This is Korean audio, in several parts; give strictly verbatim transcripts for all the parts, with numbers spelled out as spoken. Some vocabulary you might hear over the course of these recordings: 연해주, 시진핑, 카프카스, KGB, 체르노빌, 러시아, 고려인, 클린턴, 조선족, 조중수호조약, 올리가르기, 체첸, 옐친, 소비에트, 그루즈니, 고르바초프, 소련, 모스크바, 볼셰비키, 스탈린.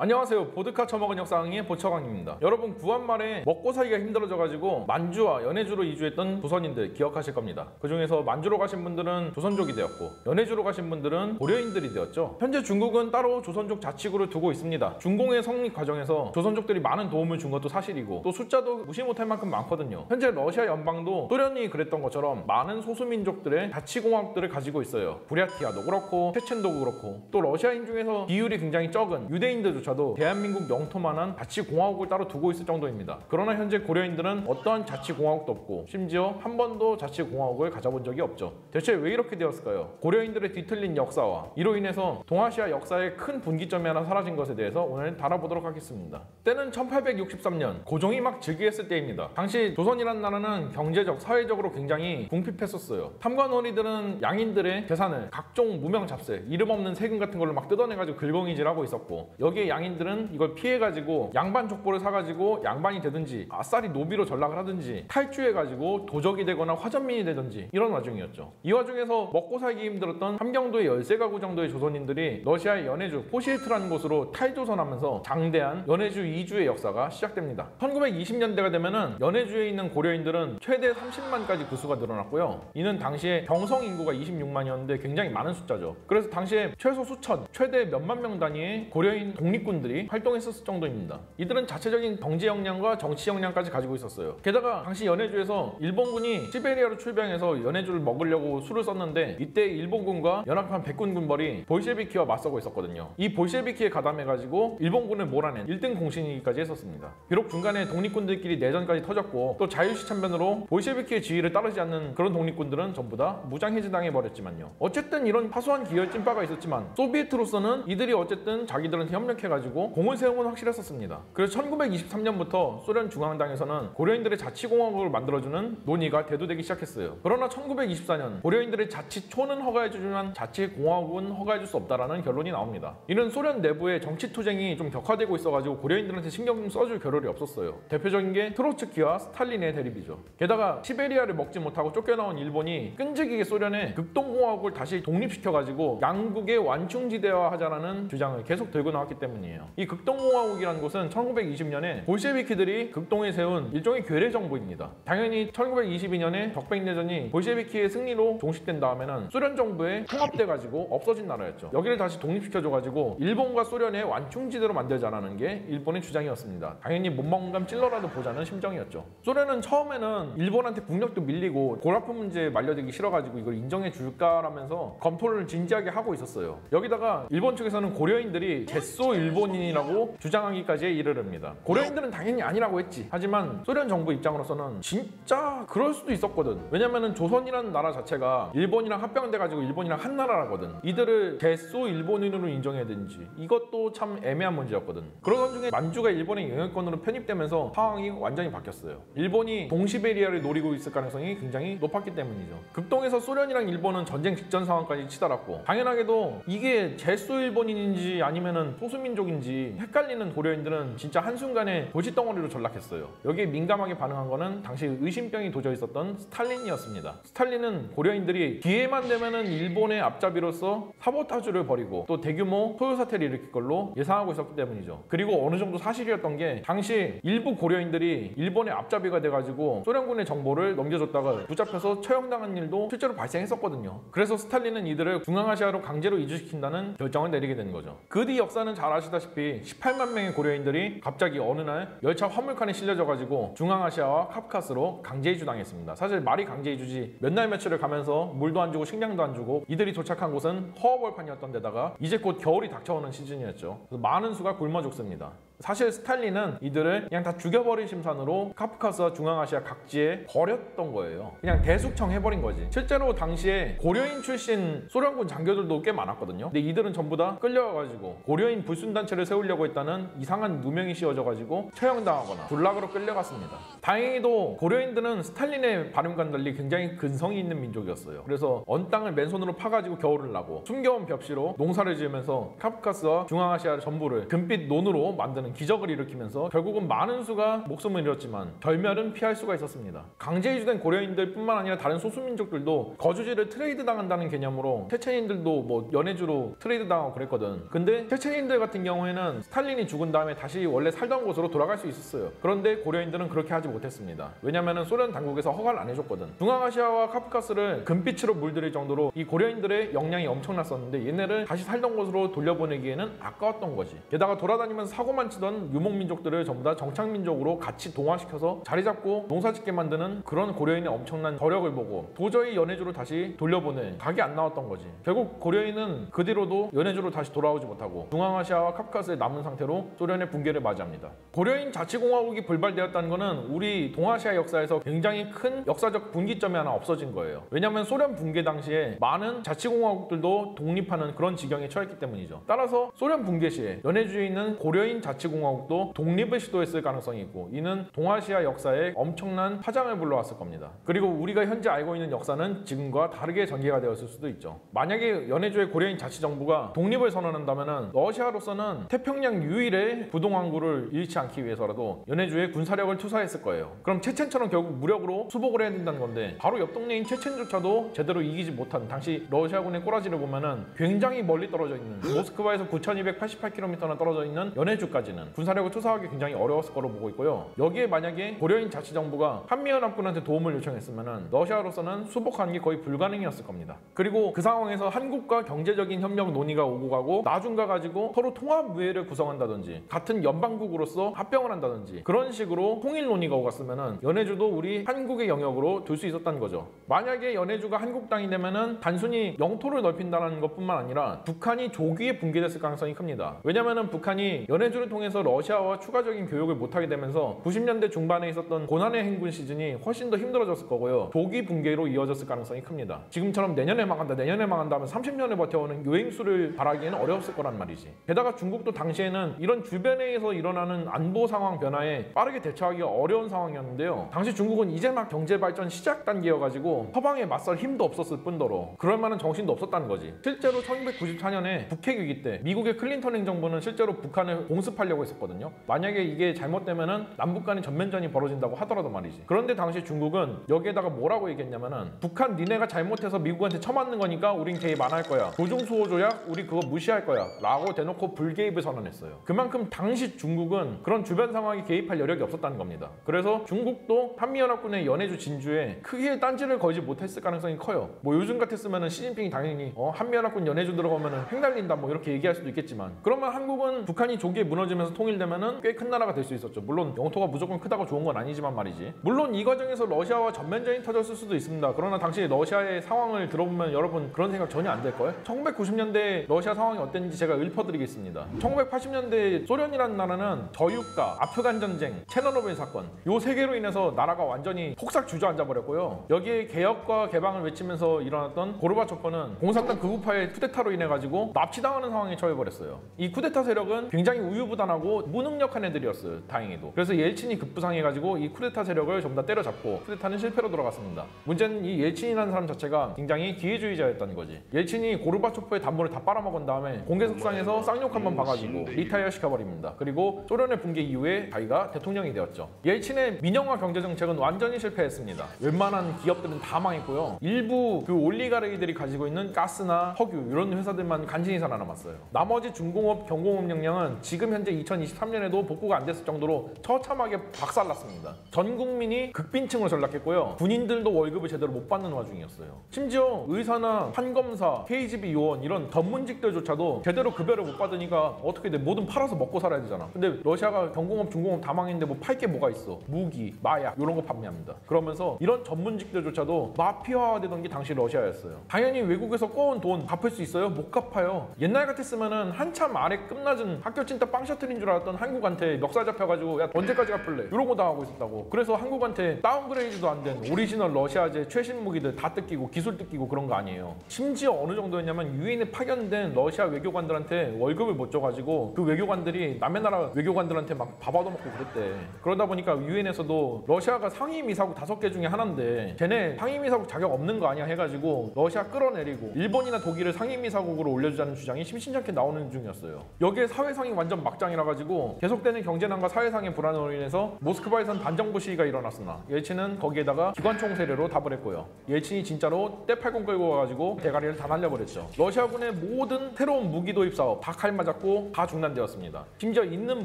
안녕하세요. 보드카 처먹은 역사왕의 보처광입니다. 여러분, 구한말에 먹고 살기가 힘들어져가지고 만주와 연해주로 이주했던 조선인들 기억하실 겁니다. 그 중에서 만주로 가신 분들은 조선족이 되었고, 연해주로 가신 분들은 고려인들이 되었죠. 현재 중국은 따로 조선족 자치구를 두고 있습니다. 중공의 성립 과정에서 조선족들이 많은 도움을 준 것도 사실이고, 또 숫자도 무시 못할 만큼 많거든요. 현재 러시아 연방도 소련이 그랬던 것처럼 많은 소수민족들의 자치공화국들을 가지고 있어요. 부랴티아도 그렇고, 체첸도 그렇고, 또 러시아인 중에서 비율이 굉장히 적은 유대인들조차 도 대한민국 영토만한 자치공화국을 따로 두고 있을 정도입니다. 그러나 현재 고려인들은 어떠한 자치공화국도 없고, 심지어 한 번도 자치공화국을 가져본 적이 없죠. 대체 왜 이렇게 되었을까요? 고려인들의 뒤틀린 역사와 이로 인해서 동아시아 역사의 큰 분기점이 하나 사라진 것에 대해서 오늘 다뤄보도록 하겠습니다. 때는 천팔백육십삼 년, 고종이 막 즉위했을 때입니다. 당시 조선이란 나라는 경제적, 사회적으로 굉장히 궁핍했었어요. 탐관오리들은 양인들의 재산을 각종 무명 잡세, 이름 없는 세금 같은 걸로 막 뜯어내가지고 글공이질하고 있었고, 여기에 양 양인들은 이걸 피해가지고 양반 족보를 사가지고 양반이 되든지, 아싸리 노비로 전락을 하든지, 탈주해가지고 도적이 되거나 화전민이 되든지, 이런 와중이었죠. 이 와중에서 먹고 살기 힘들었던 함경도의 열세 가구 정도의 조선인들이 러시아의 연해주 포시에트라는 곳으로 탈조선하면서 장대한 연해주 이주의 역사가 시작됩니다. 천구백이십 년대가 되면은 연해주에 있는 고려인들은 최대 삼십만까지 구수가 늘어났고요. 이는 당시에 경성 인구가 이십육만이었는데 굉장히 많은 숫자죠. 그래서 당시에 최소 수천, 최대 몇만 명 단위의 고려인 독립군 들이 활동했었을 정도입니다. 이들은 자체적인 경제 역량과 정치 역량까지 가지고 있었어요. 게다가 당시 연해주에서 일본군이 시베리아로 출병해서 연해주를 먹으려고 수를 썼는데, 이때 일본군과 연합한 백군 군벌이 볼셰비키와 맞서고 있었거든요. 이 볼셰비키에 가담해가지고 일본군을 몰아낸 일 등 공신이기까지 했었습니다. 비록 중간에 독립군들끼리 내전까지 터졌고, 또 자유시참변으로 볼셰비키의 지휘를 따르지 않는 그런 독립군들은 전부 다 무장해제당해버렸지만요. 어쨌든 이런 사소한 기열진 바가 있었지만, 소비에트로서는 이들이 어쨌든 자기들한테 협력해가지고 공을 세운 건 확실했었습니다. 그래서 천구백이십삼 년부터 소련 중앙당에서는 고려인들의 자치공화국을 만들어주는 논의가 대두되기 시작했어요. 그러나 천구백이십사 년, 고려인들의 자치촌은 허가해주지만 자치공화국은 허가해줄 수 없다라는 결론이 나옵니다. 이는 소련 내부의 정치투쟁이 좀 격화되고 있어가지고 고려인들한테 신경 좀 써줄 겨를이 없었어요. 대표적인 게 트로츠키와 스탈린의 대립이죠. 게다가 시베리아를 먹지 못하고 쫓겨나온 일본이 끈질기게 소련의 극동공화국을 다시 독립시켜가지고 양국의 완충지대화하자라는 주장을 계속 들고 나왔기 때문이에요. 이 극동공화국이라는 곳은 천구백이십 년에 볼셰비키들이 극동에 세운 일종의 괴뢰정부입니다. 당연히 천구백이십이 년에 덕백내전이 볼셰비키의 승리로 종식된 다음에는 소련 정부에 통합돼가지고 없어진 나라였죠. 여기를 다시 독립시켜줘가지고 일본과 소련의 완충지대로 만들자라는 게 일본의 주장이었습니다. 당연히 못 먹은 감 찔러라도 보자는 심정이었죠. 소련은 처음에는 일본한테 국력도 밀리고 고라프 문제에 말려들기 싫어가지고 이걸 인정해줄까라면서 검토를 진지하게 하고 있었어요. 여기다가 일본 측에서는 고려인들이 제소 일본 일본인이라고 주장하기까지에 이르릅니다. 고려인들은 당연히 아니라고 했지. 하지만 소련 정부 입장으로서는 진짜 그럴 수도 있었거든. 왜냐면은 조선이라는 나라 자체가 일본이랑 합병돼가지고 일본이랑 한 나라라거든. 이들을 대소 일본인으로 인정해야 되는지, 이것도 참 애매한 문제였거든. 그러던 중에 만주가 일본의 영유권으로 편입되면서 상황이 완전히 바뀌었어요. 일본이 동시베리아를 노리고 있을 가능성이 굉장히 높았기 때문이죠. 극동에서 소련이랑 일본은 전쟁 직전 상황까지 치달았고, 당연하게도 이게 제소 일본인인지 아니면은 소수민족 인지 헷갈리는 고려인들은 진짜 한순간에 도시덩어리로 전락했어요. 여기에 민감하게 반응한 거는 당시 의심병이 도져 있었던 스탈린이었습니다. 스탈린은 고려인들이 기회만 되면은 일본의 앞잡이로서 사보타주를 벌이고 또 대규모 소요사태를 일으킬 걸로 예상하고 있었기 때문이죠. 그리고 어느 정도 사실이었던 게, 당시 일부 고려인들이 일본의 앞잡이가 돼가지고 소련군의 정보를 넘겨줬다가 붙잡혀서 처형당한 일도 실제로 발생했었거든요. 그래서 스탈린은 이들을 중앙아시아로 강제로 이주시킨다는 결정을 내리게 된 거죠. 그 뒤 역사는 잘 아시다시피 십팔만 명의 고려인들이 갑자기 어느 날 열차 화물칸에 실려져가지고 중앙아시아와 카프카스로 강제이주당했습니다. 사실 말이 강제이주지 몇 날 며칠을 가면서 물도 안 주고 식량도 안 주고, 이들이 도착한 곳은 허허벌판이었던 데다가 이제 곧 겨울이 닥쳐오는 시즌이었죠. 그래서 많은 수가 굶어 죽습니다. 사실 스탈린은 이들을 그냥 다 죽여버릴 심산으로 카프카스와 중앙아시아 각지에 버렸던 거예요. 그냥 대숙청해버린 거지. 실제로 당시에 고려인 출신 소련군 장교들도 꽤 많았거든요. 근데 이들은 전부 다 끌려와가지고 고려인 불순단체를 세우려고 했다는 이상한 누명이 씌워져가지고 처형당하거나 군락으로 끌려갔습니다. 다행히도 고려인들은 스탈린의 발음과는 달리 굉장히 근성이 있는 민족이었어요. 그래서 언 땅을 맨손으로 파가지고 겨울을 나고 숨겨온 벽시로 농사를 지으면서 카프카스와 중앙아시아 전부를 금빛 논으로 만드는 않는 기적을 일으키면서 결국은 많은 수가 목숨을 잃었지만 결멸은 피할 수가 있었습니다. 강제 이주된 고려인들 뿐만 아니라 다른 소수민족들도 거주지를 트레이드 당한다는 개념으로 체첸인들도 뭐 연해주로 트레이드 당하고 그랬거든. 근데 체첸인들 같은 경우에는 스탈린이 죽은 다음에 다시 원래 살던 곳으로 돌아갈 수 있었어요. 그런데 고려인들은 그렇게 하지 못했습니다. 왜냐면은 소련 당국에서 허가를 안 해줬거든. 중앙아시아와 카프카스를 금빛으로 물들일 정도로 이 고려인들의 역량이 엄청났었는데 얘네를 다시 살던 곳으로 돌려보내기에는 아까웠던 거지. 게다가 돌아다니면서 사고만 치던 유목민족들을 전부 다 정착민족으로 같이 동화시켜서 자리잡고 농사짓게 만드는 그런 고려인의 엄청난 저력을 보고 도저히 연해주로 다시 돌려보내 각이 안 나왔던 거지. 결국 고려인은 그 뒤로도 연해주로 다시 돌아오지 못하고 중앙아시아와 카프카스에 남은 상태로 소련의 붕괴를 맞이합니다. 고려인 자치공화국이 불발되었다는 것은 우리 동아시아 역사에서 굉장히 큰 역사적 분기점이 하나 없어진 거예요. 왜냐하면 소련 붕괴 당시에 많은 자치공화국들도 독립하는 그런 지경에 처했기 때문이죠. 따라서 소련 붕괴 시에 연해주에 있는 고려인 자치공화국도 독립을 시도했을 가능성이 있고 이는 동아시아 역사에 엄청난 파장을 불러왔을 겁니다. 그리고 우리가 현재 알고 있는 역사는 지금과 다르게 전개가 되었을 수도 있죠. 만약에 연해주의 고려인 자치정부가 독립을 선언한다면 러시아로서는 태평양 유일의 부동항구를 잃지 않기 위해서라도 연해주의 군사력을 투사했을 거예요. 그럼 체첸처럼 결국 무력으로 수복을 해야 된다는 건데 바로 옆 동네인 체첸조차도 제대로 이기지 못한 당시 러시아군의 꼬라지를 보면은 굉장히 멀리 떨어져 있는 모스크바에서 구천이백팔십팔 킬로미터나 떨어져 있는 연해주까지는 군사력을 투사하기 굉장히 어려웠을 거로 보고 있고요. 여기에 만약에 고려인 자치정부가 한미연합군한테 도움을 요청했으면은 러시아로서는 수복하는 게 거의 불가능이었을 겁니다. 그리고 그 상황에서 한국과 경제적인 협력 논의가 오고 가고 나중과 가지고 서로 통합무예를 구성한다든지 같은 연방국으로서 합병을 한다든지 그런 식으로 통일 논의가 오갔으면은 연해주도 우리 한국의 영역으로 둘 수 있었다는 거죠. 만약에 연해주가 한국 땅이 되면은 단순히 영토를 넓힌다는 것뿐만 아니라 북한이 조기에 붕괴됐을 가능성이 큽니다. 왜냐면은 북한이 연해주를 통해서 러시아와 추가적인 교역을 못하게 되면서 구십 년대 중반에 있었던 고난의 행군 시즌이 훨씬 더 힘들어졌을 거고요. 조기 붕괴로 이어졌을 가능성이 큽니다. 지금처럼 내년에 망한다 내년에 망한다 하면 삼십 년을 버텨오는 요행수를 바라기에는 어려웠을 거란 말이지. 게다가 중국도 당시에는 이런 주변에서 일어나는 안보 상황 변화에 빠르게 대처하기가 어려운 상황이었는데요. 당시 중국은 이제 막 경제 발전 시작 단계여가지고 서방에 맞설 힘도 없었을 뿐더러 그럴 만한 정신도 없었다는 거지. 실제로 천구백구십사 년에 북핵 위기 때 미국의 클린턴 행정부는 실제로 북한을 공습하려고 했었거든요. 만약에 이게 잘못되면은 남북 간의 전면전이 벌어진다고 하더라도 말이지. 그런데 당시 중국은 여기에다가 뭐라고 얘기했냐면은 북한 니네가 잘못해서 미국한테 쳐맞는 거니까 우린 개입 안 할 거야. 조중수호조약 우리 그거 무시할 거야. 라고 대놓고 불개입을 선언했어요. 그만큼 당시 중국은 그런 주변 상황에 개입할 여력이 없었다는 겁니다. 그래서 중국도 한미연합군의 연해주 진주에 크게 딴지를 걸지 못했을 가능성이 커요. 뭐 요즘 같았으면 시진핑이 당연히 어, 한미연합군 연해주 들어가면 횡달린다 뭐 이렇게 얘기할 수도 있겠지만 그러면 한국은 북한이 조기에 무너지면서 통일되면 꽤 큰 나라가 될 수 있었죠. 물론 영토가 무조건 크다고 좋은 건 아니지만 말이지. 물론 이 과정에서 러시아와 전면전이 터졌을 수도 있습니다. 그러나 당시 러시아의 상황을 들어보면 여러분 그런 생각 전혀 안 될걸? 천구백구십 년대 러시아 상황이 어땠는지 제가 읊어드리겠습니다. 천구백팔십 년대 소련이라는 나라는 저유가, 아프간 전쟁, 체르노빌 사건 요 세 개로 인해서 나라가 완전히 폭삭 주저앉아 버렸고요. 여기에 개혁과 개방을 외치면서 일어났던 고르바초프는 공산당 극우파의 쿠데타로 인해 가지고 납치당하는 상황에 처해 버렸어요. 이 쿠데타 세력은 굉장히 우유부단하고 무능력한 애들이었어요. 다행히도. 그래서 옐친이 급부상해 가지고 이 쿠데타 세력을 전부 다 때려잡고 쿠데타는 실패로 돌아갔습니다. 문제는 이 옐친이라는 사람 자체가 굉장히 기회주의자였다는 거지. 옐친이 고르바초프의 단물을 다 빨아먹은 다음에 공개석상에서 쌍욕 한번 봐가지고 리타이어 시켜버립니다. 그리고 소련의 붕괴 이후에 자기가 대통령이 되었죠. 옐친의 민영화 경제정책은 완전히 실패했습니다. 웬만한 기업들은 다 망했고요. 일부 그 올리가르기들이 가지고 있는 가스나 석유 이런 회사들만 간신히 살아남았어요. 나머지 중공업, 경공업 역량은 지금 현재 이천이십삼 년에도 복구가 안 됐을 정도로 처참하게 박살났습니다. 전 국민이 극빈층으로 전락했고요. 군인들도 월급을 제대로 못 받는 와중이었어요. 심지어 의사나 판검사, 케이지비 요원 이런 전문직들조차도 제대로 급여를 못 받으니까 어떻게든 뭐든 팔아서 먹고 살아야 되잖아. 근데 러시아가 경공업, 중공업 다 망했는데 뭐 팔 게 뭐가 있어. 무기, 마약 이런 거 판매합니다. 그러면서 이런 전문직들조차도 마피아화 되던 게 당시 러시아였어요. 당연히 외국에서 꿔온 돈 갚을 수 있어요? 못 갚아요. 옛날 같았으면은 한참 아래 끝낮은 학교 찐따 빵 셔틀인 줄 알았던 한국한테 멱살 잡혀가지고 야 언제까지 갚을래? 이러고 당하고 있었다고. 그래서 한국한테 다운그레이드도 안 된 오리지널 러시아제 최신 무기들 다 뜯기고 기술 뜯기고 그런 거 아니에요. 심지어 어느 정도였냐면 유엔에 파견된 러시아 외교관들한테 월급을 못 줘가지고 그 외교관들이 남의 나라 외교관들한테 막 밥 얻어먹고 그랬대. 그러다 보니까 유엔에서도 러시아가 상임이사국 다섯 개 중에 하나인데 걔네 상임이사국 자격 없는 거 아니야 해가지고 러시아 끌어내리고 일본이나 독일을 상임이사국으로 올려주자는 주장이 심심찮게 나오는 중이었어요. 여기에 사회상이 완전 막장이라 상황이라 가지고 계속되는 경제난과 사회상의 불안으로 인해서 모스크바에선 반정부 시위가 일어났으나 예친은 거기에다가 기관총 세례로 답을 했고요. 예친이 진짜로 때팔공 끌고 와가지고 대가리를 다 날려버렸죠. 러시아군의 모든 새로운 무기 도입 사업 다 칼 맞았고 다 중단되었습니다. 심지어 있는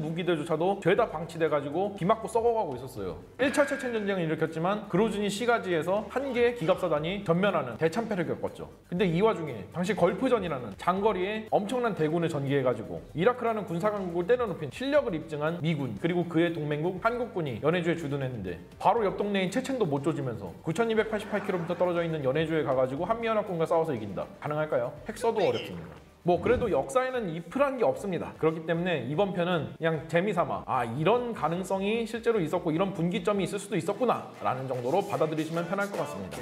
무기들조차도 죄다 방치돼가지고 비 맞고 썩어가고 있었어요. 일 차 체첸 전쟁을 일으켰지만 그루즈니 시가지에서 한 개의 기갑사단이 전면하는 대참패를 겪었죠. 근데 이 와중에 당시 걸프전이라는 장거리에 엄청난 대군을 전개해가지고 이라크라는 군사강국을 때려눕힌 실력을 입증한 미군 그리고 그의 동맹국 한국군이 연해주에 주둔했는데 바로 옆 동네인 체첸도 못 조지면서 구천이백팔십팔 킬로미터 떨어져 있는 연해주에 가가지고 한미연합군과 싸워서 이긴다. 가능할까요? 핵 써도 어렵습니다. 뭐 그래도 역사에는 if란 게 없습니다. 그렇기 때문에 이번 편은 그냥 재미삼아 아 이런 가능성이 실제로 있었고 이런 분기점이 있을 수도 있었구나 라는 정도로 받아들이시면 편할 것 같습니다.